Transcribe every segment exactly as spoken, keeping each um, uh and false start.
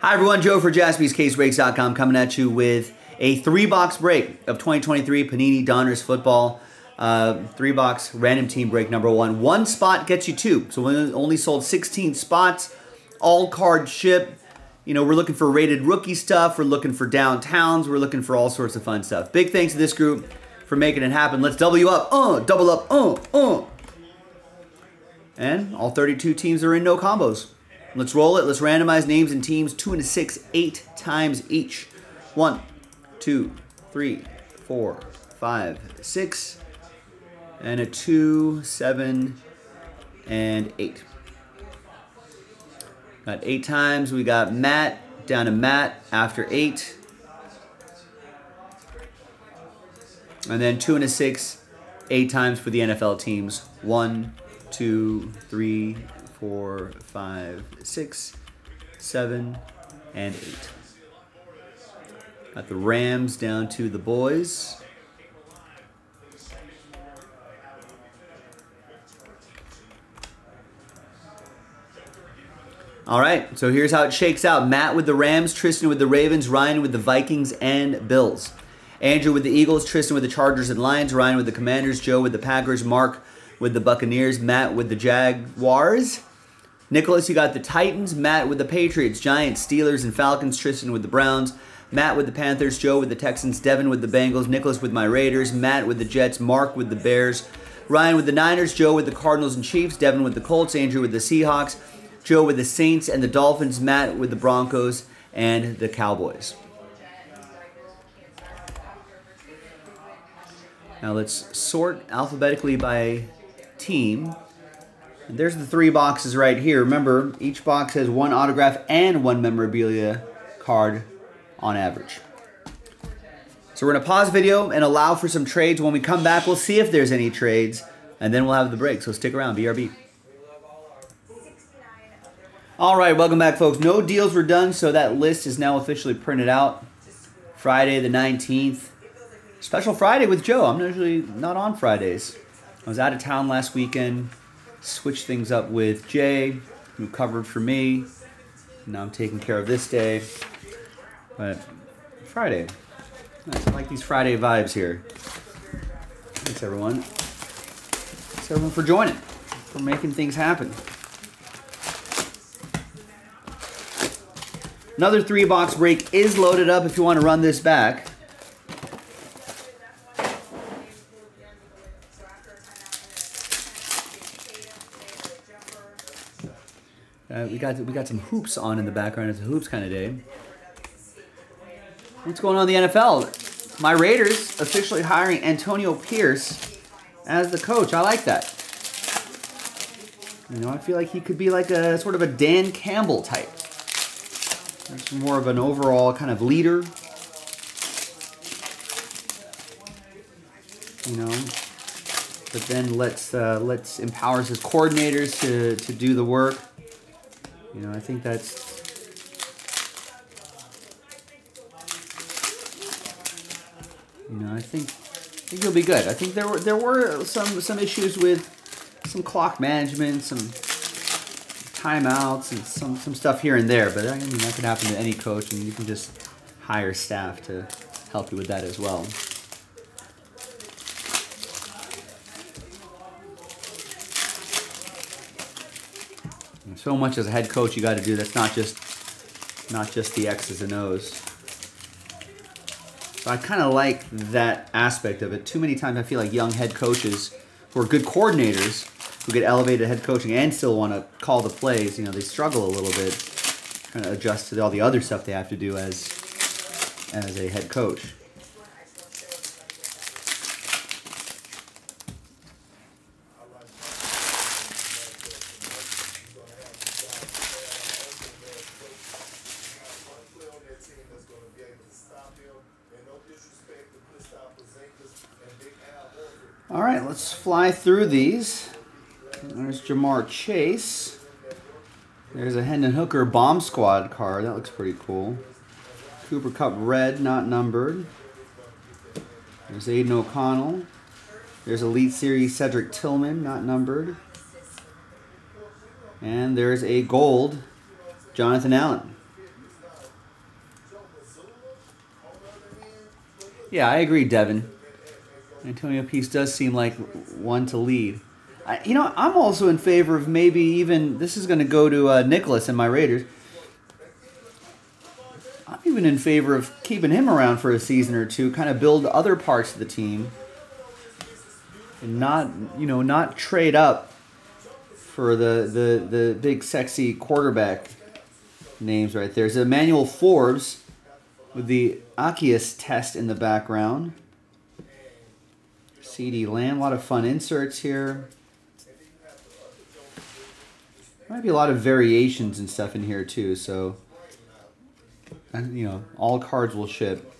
Hi everyone, Joe for Jaspys Case Breaks dot com coming at you with a three-box break of twenty twenty-three Panini Donruss football. Uh, three-box random team break number one. One spot gets you two. So we only sold sixteen spots, all card ship. You know, we're looking for rated rookie stuff. We're looking for downtowns. We're looking for all sorts of fun stuff. Big thanks to this group for making it happen. Let's double you up. Uh, double up. Uh, uh. And all thirty-two teams are in no combos. Let's roll it. Let's randomize names and teams two and a six, eight times each. One, two, three, four, five, six, and a two, seven, and eight. Got eight times. We got Matt down to Matt after eight. And then two and a six, eight times for the N F L teams. One, two, three, four, five, six, seven, and eight. Got the Rams down to the boys. All right, so here's how it shakes out. Matt with the Rams, Tristan with the Ravens, Ryan with the Vikings and Bills. Andrew with the Eagles, Tristan with the Chargers and Lions, Ryan with the Commanders, Joe with the Packers, Mark with the Buccaneers, Matt with the Jaguars. Nicholas, you got the Titans. Matt with the Patriots, Giants, Steelers, and Falcons. Tristan with the Browns. Matt with the Panthers. Joe with the Texans. Devin with the Bengals. Nicholas with my Raiders. Matt with the Jets. Mark with the Bears. Ryan with the Niners. Joe with the Cardinals and Chiefs. Devin with the Colts. Andrew with the Seahawks. Joe with the Saints and the Dolphins. Matt with the Broncos and the Cowboys. Now let's sort alphabetically by team. And there's the three boxes right here. Remember, each box has one autograph and one memorabilia card on average. So we're gonna pause the video and allow for some trades. When we come back, we'll see if there's any trades, and then we'll have the break. So stick around, B R B. All right, welcome back, folks. No deals were done, so that list is now officially printed out. Friday the nineteenth. Special Friday with Joe. I'm usually not on Fridays. I was out of town last weekend, switched things up with Jay, who covered for me. Now I'm taking care of this day. But Friday. Nice. I like these Friday vibes here. Thanks, everyone. Thanks, everyone, for joining, for making things happen. Another three-box break is loaded up if you want to run this back. Uh, we got we got some hoops on in the background. It's a hoops kind of day. What's going on in the N F L? My Raiders officially hiring Antonio Pierce as the coach. I like that. You know, I feel like he could be like a sort of a Dan Campbell type. That's more of an overall kind of leader. You know, but then let's uh, let's empowers his coordinators to to do the work. You know, I think that's... You know, I think, I think he'll be good. I think there were there were some, some issues with some clock management, some timeouts, and some, some stuff here and there. But I mean, that could happen to any coach, and you can just hire staff to help you with that as well. So much as a head coach you got to do. That's not just not just the X's and O's. So I kind of like that aspect of it. Too many times I feel like young head coaches who are good coordinators who get elevated to head coaching and still want to call the plays, you know, they struggle a little bit trying to adjust to all the other stuff they have to do as as a head coach. All right, let's fly through these. There's Jamar Chase. There's a Hendon Hooker Bomb Squad card. That looks pretty cool. Cooper Cup red, not numbered. There's Aiden O'Connell. There's Elite Series Cedric Tillman, not numbered. And there's a gold Jonathan Allen. Yeah, I agree, Devin. Antonio Pierce does seem like one to lead. I, you know, I'm also in favor of maybe even... This is going to go to uh, Nicholas and my Raiders. I'm even in favor of keeping him around for a season or two, kind of build other parts of the team. And not, you know, not trade up for the, the, the big, sexy quarterback names right there. There's Emmanuel Forbes with the Akias test in the background. C D Land, a lot of fun inserts here. Might be a lot of variations and stuff in here too, so, and, you know, all cards will ship.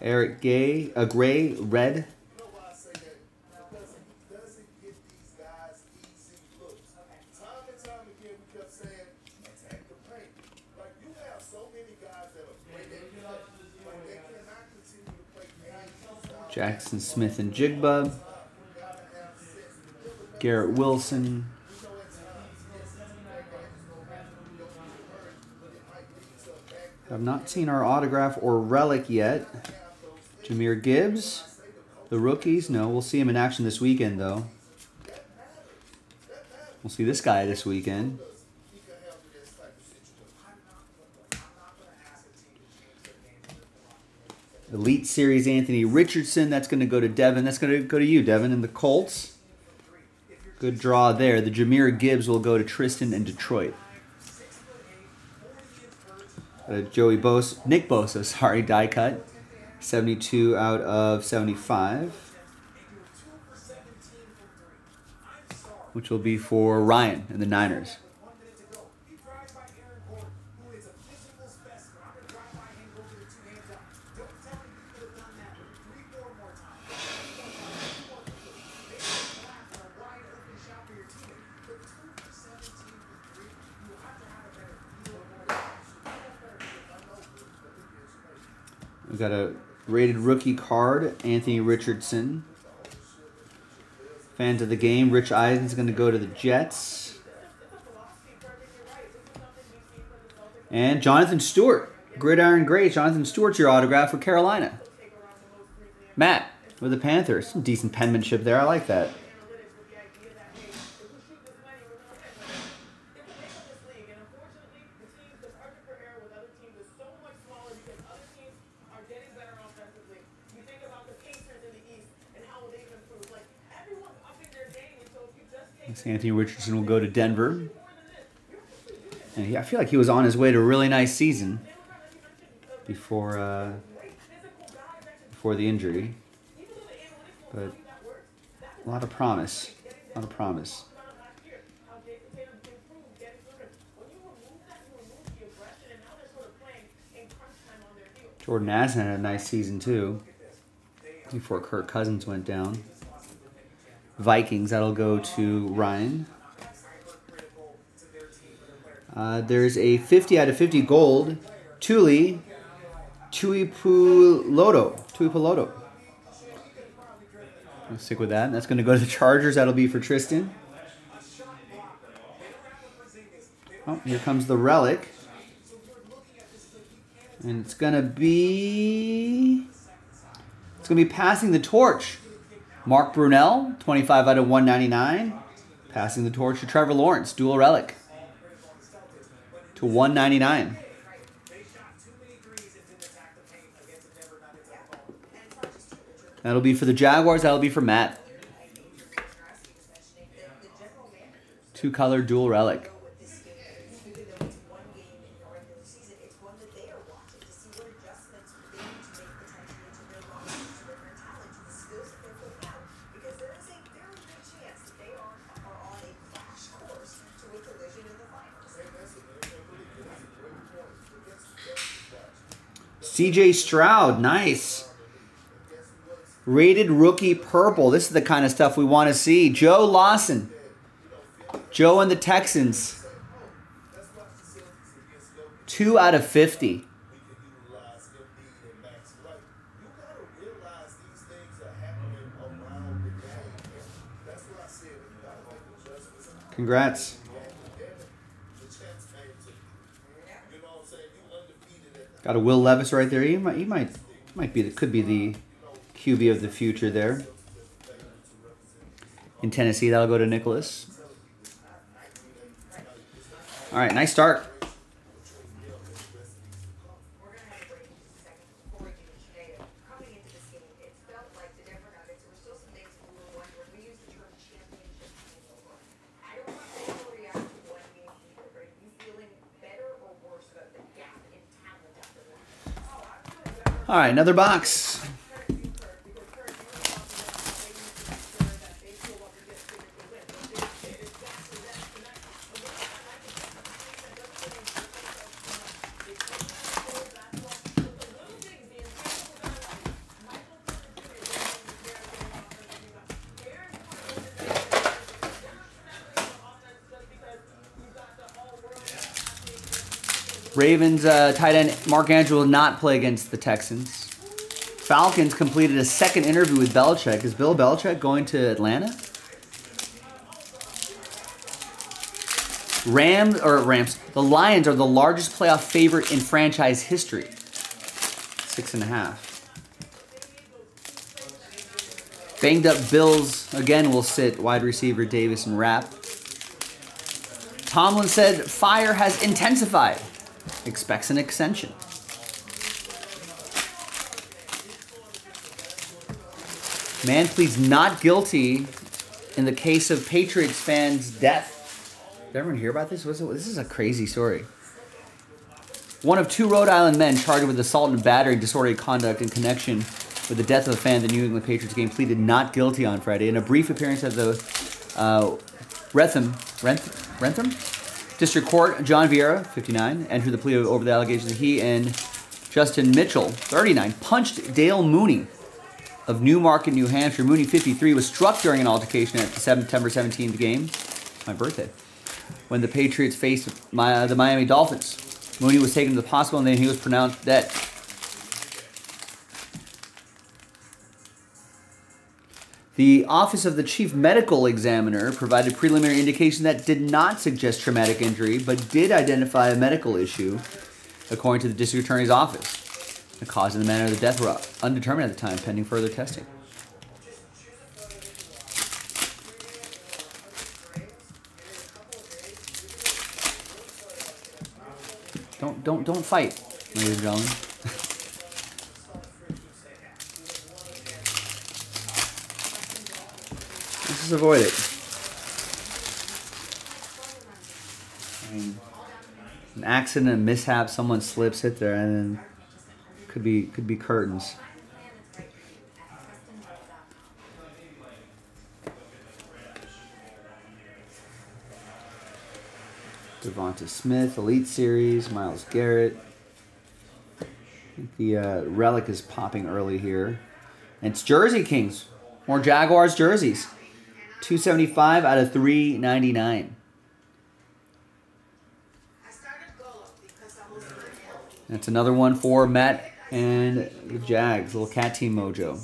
Eric Gay, a uh, gray, red. Jackson Smith and Jigba, Garrett Wilson, I've not seen our autograph or relic yet, Jahmyr Gibbs, the rookies, no, we'll see him in action this weekend though, we'll see this guy this weekend. Elite Series Anthony Richardson, that's going to go to Devin. That's going to go to you, Devin, and the Colts. Good draw there. The Jahmyr Gibbs will go to Tristan in Detroit. Uh, Joey Bosa, Nick Bosa, sorry, die cut. seventy-two out of seventy-five. Which will be for Ryan and the Niners. We've got a rated rookie card, Anthony Richardson. Fans of the game, Rich Eisen's going to go to the Jets. And Jonathan Stewart, Gridiron Gray. Jonathan Stewart's your autograph for Carolina. Matt with the Panthers. Some decent penmanship there. I like that. Anthony Richardson will go to Denver. And he, I feel like he was on his way to a really nice season before uh, before the injury. But a lot of promise. A lot of promise. Jordan Addison had a nice season too before Kirk Cousins went down. Vikings, that'll go to Ryan. Uh, there's a fifty out of fifty gold, Tuli Tuipuloto. Tuipuloto. I'll stick with that. That's going to go to the Chargers. That'll be for Tristan. Oh, here comes the relic. And it's going to be... It's going to be passing the torch. Mark Brunell, twenty-five out of one ninety-nine. Passing the torch to Trevor Lawrence, dual relic. To one ninety-nine. That'll be for the Jaguars. That'll be for Matt. Two-color dual relic. C J. Stroud, nice. Rated rookie purple. This is the kind of stuff we want to see. Joe Lawson. Joe and the Texans. two out of fifty. Congrats. Got a Will Levis right there. He might, he might, might be, could be the Q B of the future there. In Tennessee, that'll go to Nicholas. All right, nice start. All right, another box. Ravens uh, tight end Mark Andrews will not play against the Texans. Falcons completed a second interview with Belichick. Is Bill Belichick going to Atlanta? Rams, or Rams, the Lions are the largest playoff favorite in franchise history. Six and a half. Banged up Bills, again, will sit wide receiver Davis and Rapp. Tomlin said fire has intensified. Expects an extension. Man pleads not guilty in the case of Patriots fans' death. Did everyone hear about this? What's it, this is a crazy story. One of two Rhode Island men charged with assault and battery and disorderly conduct in connection with the death of a fan of the New England Patriots game pleaded not guilty on Friday. In a brief appearance at the uh, Rentham, Rentham, Rentham? District Court, John Vieira, fifty-nine, entered the plea over the allegations that he and Justin Mitchell, thirty-nine, punched Dale Mooney of Newmarket, New Hampshire. Mooney, fifty-three, was struck during an altercation at the September seventeenth game, my birthday, when the Patriots faced my, the Miami Dolphins. Mooney was taken to the hospital and then he was pronounced dead. The Office of the Chief Medical Examiner provided preliminary indication that did not suggest traumatic injury, but did identify a medical issue, according to the District Attorney's Office. The cause and the manner of the death were undetermined at the time, pending further testing. Don't, don't, don't fight, ladies and gentlemen. Just avoid it. I mean, an accident, a mishap, someone slips, hit there, and then could be could be curtains. Devonta Smith, Elite Series, Myles Garrett. I think the uh, relic is popping early here, and it's Jersey Kings. More Jaguars jerseys. two seventy-five out of three ninety-nine. That's another one for Matt and the Jags, little cat team mojo.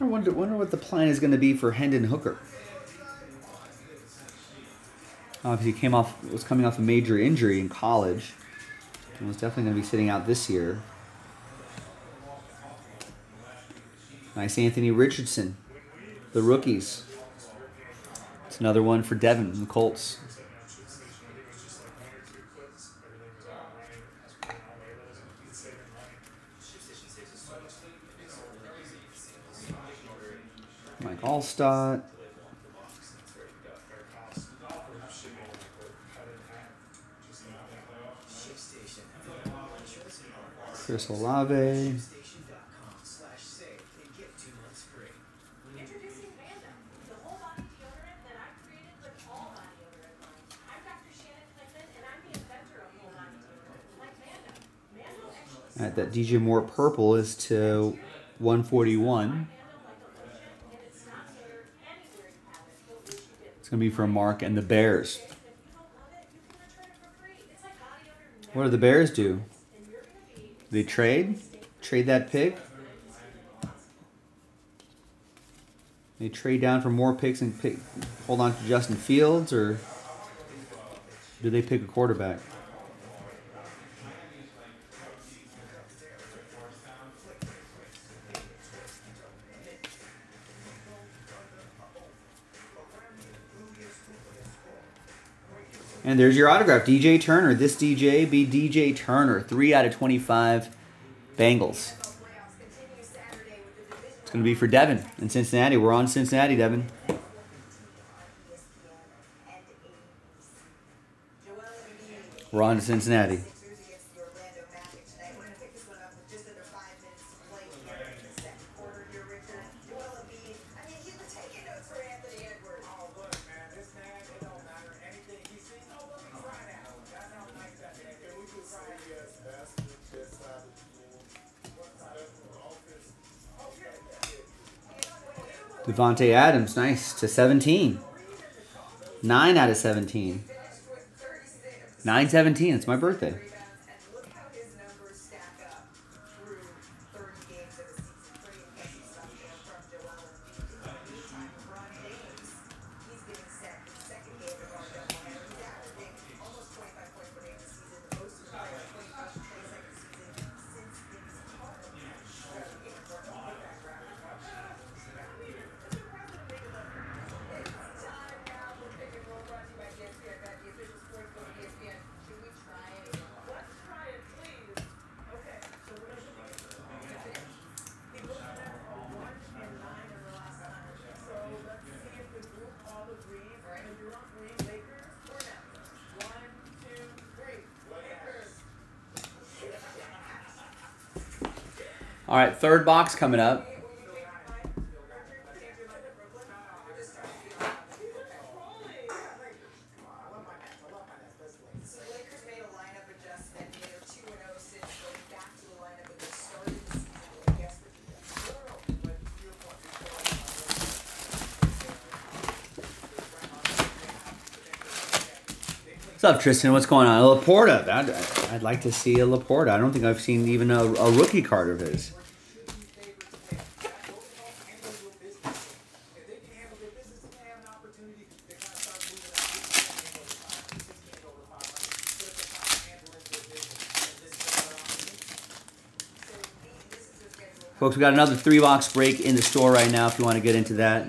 I wonder, wonder what the plan is going to be for Hendon Hooker. Obviously, he came off was coming off a major injury in college, and was definitely going to be sitting out this year. Nice Anthony Richardson, the rookies. It's another one for Devin, the Colts. Mike Allstott. Chris Olave. All right, that D J Moore purple is to one forty-one. It's going to be for Mark and the Bears. What do the Bears do? They trade? Trade that pick? They trade down for more picks and pick, hold on to Justin Fields, or do they pick a quarterback? And there's your autograph, D J Turner. This D J be D J Turner. three out of twenty-five Bengals. It's going to be for Devin in Cincinnati. We're on Cincinnati, Devin. We're on to Cincinnati. Devontae Adams, nice, to seventeen. nine out of seventeen. nine seventeen, it's my birthday. All right, third box coming up. What's up, Tristan? What's going on? A Laporta. I'd, I'd like to see a Laporta. I don't think I've seen even a, a rookie card of his. Folks, we got another three-box break in the store right now if you want to get into that.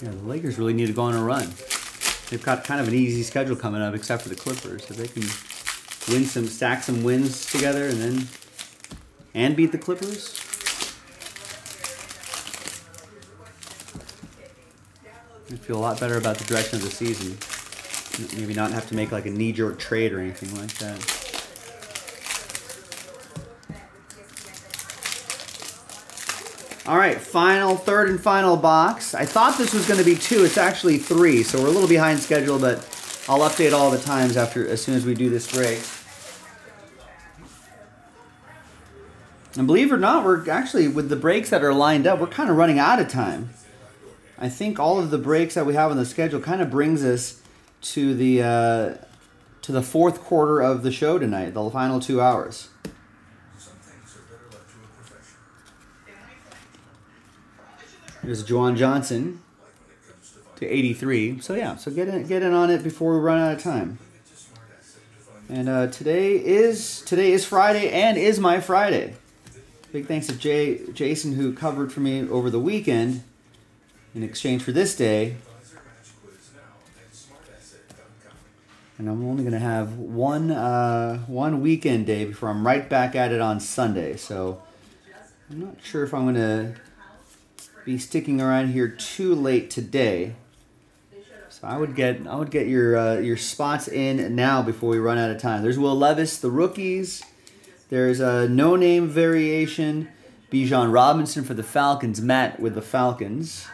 Yeah, the Lakers really need to go on a run. They've got kind of an easy schedule coming up, except for the Clippers. So they can win some, stack some wins together, and then and beat the Clippers. I feel a lot better about the direction of the season. Maybe not have to make like a knee-jerk trade or anything like that. All right, final, third and final box. I thought this was going to be two. It's actually three, so we're a little behind schedule, but I'll update all the times after, as soon as we do this break. And believe it or not, we're actually, with the breaks that are lined up, we're kind of running out of time. I think all of the breaks that we have on the schedule kind of brings us to the, uh, to the fourth quarter of the show tonight, the final two hours. There's Juwan Johnson to eighty-three. So yeah, so get in, get in on it before we run out of time. And uh, today is today is Friday and is my Friday. Big thanks to Jay, Jason who covered for me over the weekend in exchange for this day. And I'm only gonna have one uh, one weekend day before I'm right back at it on Sunday. So I'm not sure if I'm gonna be sticking around here too late today, so I would get I would get your uh, your spots in now before we run out of time. There's Will Levis, the rookies. There's a no name variation. Bijan Robinson for the Falcons. Matt with the Falcons.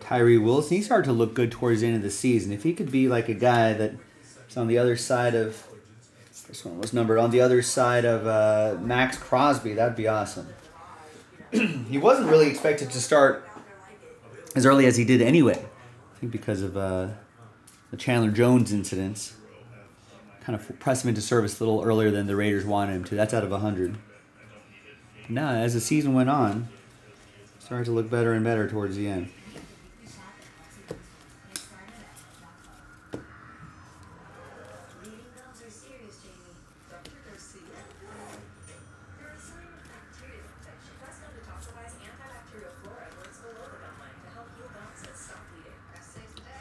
Tyree Wilson, he's hard to look good towards the end of the season. If he could be like a guy that's on the other side of, this one was numbered, on the other side of uh, Max Crosby, that'd be awesome. He wasn't really expected to start as early as he did anyway. I think because of uh, the Chandler Jones incidents. Kind of pressed him into service a little earlier than the Raiders wanted him to. That's out of one hundred. Now, as the season went on, it started to look better and better towards the end.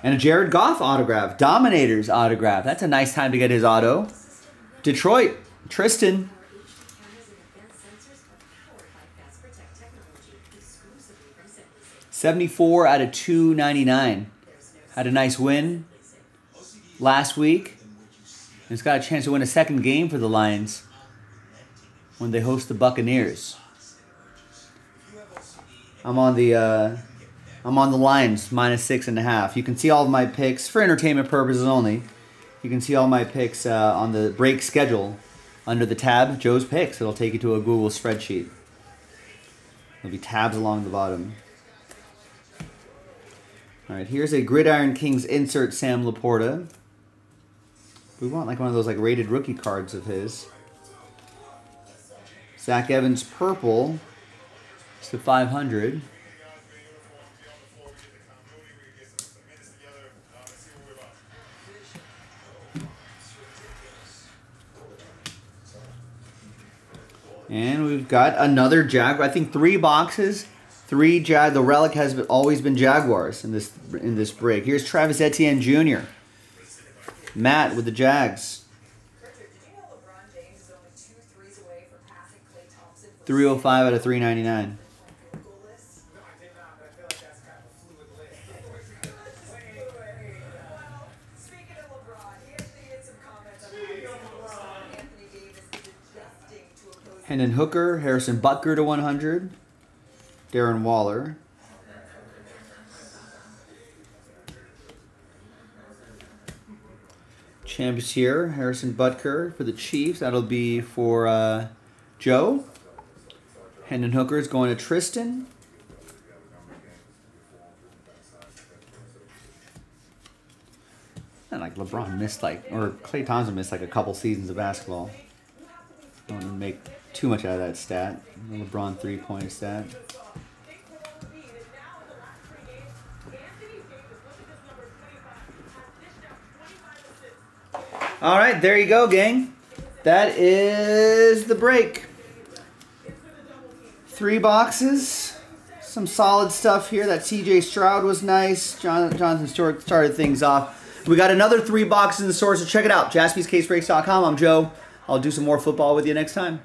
And a Jared Goff autograph. Dominators autograph. That's a nice time to get his auto. Detroit, Tristan. seventy-four out of two ninety-nine. Had a nice win last week. And he's got a chance to win a second game for the Lions when they host the Buccaneers. I'm on the... Uh, I'm on the Lions, minus six and a half. You can see all of my picks, for entertainment purposes only, you can see all my picks uh, on the break schedule under the tab, Joe's Picks. It'll take you to a Google spreadsheet. There'll be tabs along the bottom. All right, here's a Gridiron Kings insert Sam Laporta. We want like one of those like rated rookie cards of his. Zach Evans purple, it's the five hundred. And we've got another Jaguar. I think three boxes, three Jag. The relic has been, always been Jaguars in this in this break. Here's Travis Etienne Junior Matt with the Jags. three oh five out of three ninety-nine. Hendon Hooker, Harrison Butker to one hundred, Darren Waller. Champs here, Harrison Butker for the Chiefs. That'll be for uh, Joe. Hendon Hooker is going to Tristan. And like LeBron missed like, or Klay Thompson missed like a couple seasons of basketball. Don't want to make too much out of that stat. LeBron three-point stat. All right, there you go, gang. That is the break. Three boxes. Some solid stuff here. That C J. Stroud was nice. John, Jonathan Stewart started things off. We got another three boxes in the store, so check it out. Jaspys Case Breaks dot com. I'm Joe. I'll do some more football with you next time.